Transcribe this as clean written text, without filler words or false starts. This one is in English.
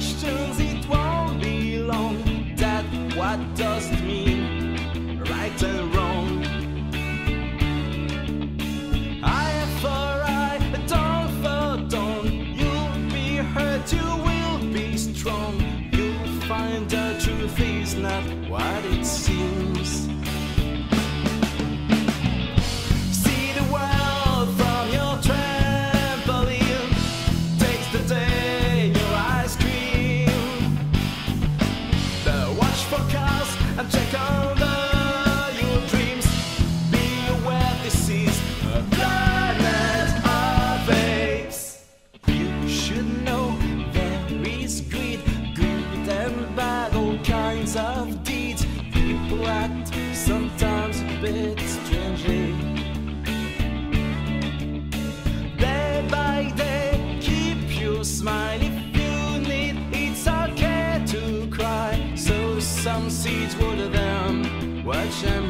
questions, it won't be long. That what does it mean, right and wrong? Eye for eye, tongue for tongue. You'll be hurt, you will be strong. You'll find the truth is not what it seems. Of deeds, people act sometimes a bit strangely. Day by day, keep your smile. If you need, it's okay to cry. So some seeds water them, watch them.